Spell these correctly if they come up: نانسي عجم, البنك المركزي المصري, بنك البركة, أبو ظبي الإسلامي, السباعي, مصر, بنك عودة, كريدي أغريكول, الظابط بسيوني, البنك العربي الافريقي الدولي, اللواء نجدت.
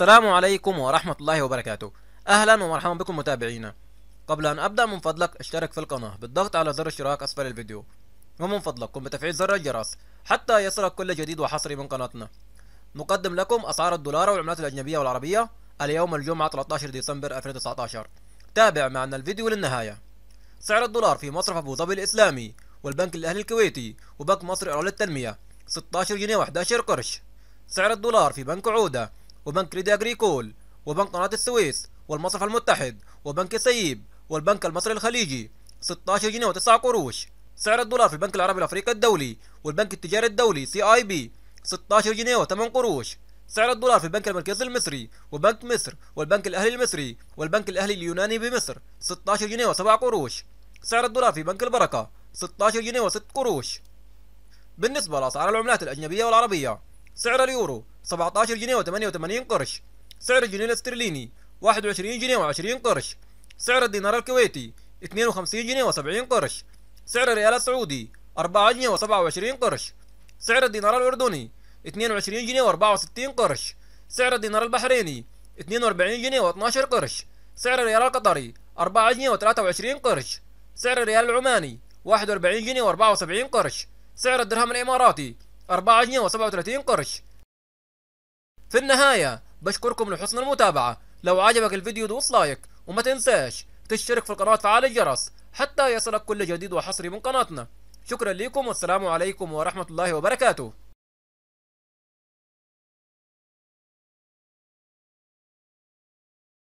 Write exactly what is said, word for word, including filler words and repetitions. السلام عليكم ورحمة الله وبركاته. أهلا ومرحبا بكم متابعينا. قبل أن أبدأ من فضلك اشترك في القناة بالضغط على زر الاشتراك أسفل الفيديو، ومن فضلك قم بتفعيل زر الجرس حتى يصلك كل جديد وحصري من قناتنا. نقدم لكم أسعار الدولار والعملات الأجنبية والعربية اليوم الجمعة ثلاثة عشر ديسمبر ألفين وتسعة عشر. تابع معنا الفيديو للنهاية. سعر الدولار في مصرف أبو ظبي الإسلامي والبنك الأهلي الكويتي وبنك مصر إرعال التنمية ستة عشر جنيه وأحد عشر قرش. سعر الدولار في بنك عودة وبنك كريدي أغريكول وبنك قناة السويس والمصرف المتحد وبنك سيب والبنك المصري الخليجي ستة عشر جنيه وتسعة قروش. سعر الدولار في البنك العربي الافريقي الدولي والبنك التجاري الدولي سي اي بي ستة عشر جنيه وثمانية قروش. سعر الدولار في البنك المركزي المصري وبنك مصر والبنك الاهلي المصري والبنك الاهلي اليوناني بمصر ستة عشر جنيه وسبعة قروش. سعر الدولار في بنك البركة ستة عشر جنيه وستة قروش. بالنسبة لأسعار العملات الأجنبية والعربية، سعر اليورو سبعة عشر جنيه وثمانية وثمانين قرش. سعر الجنيه الاسترليني واحد وعشرين جنيه وعشرين قرش. سعر الدينار الكويتي اثنين وخمسين جنيه وسبعين قرش. سعر الريال السعودي أربعة جنيه وسبعة وعشرين قرش. سعر الدينار الأردني اثنين وعشرين جنيه وأربعة وستين قرش. سعر الدينار البحريني اثنين وأربعين جنيه واثني عشر قرش. سعر الريال القطري أربعة جنيه وثلاثة وعشرين قرش. سعر الريال العماني واحد وأربعين جنيه وأربعة وسبعين قرش. سعر الدرهم الإماراتي أربعة جنيه وسبعة وثلاثين قرش. في النهاية بشكركم لحسن المتابعة. لو عجبك الفيديو دوس لايك، وما تنساش تشترك في القناة وتفعل الجرس حتى يصلك كل جديد وحصري من قناتنا. شكرا لكم والسلام عليكم ورحمة الله وبركاته.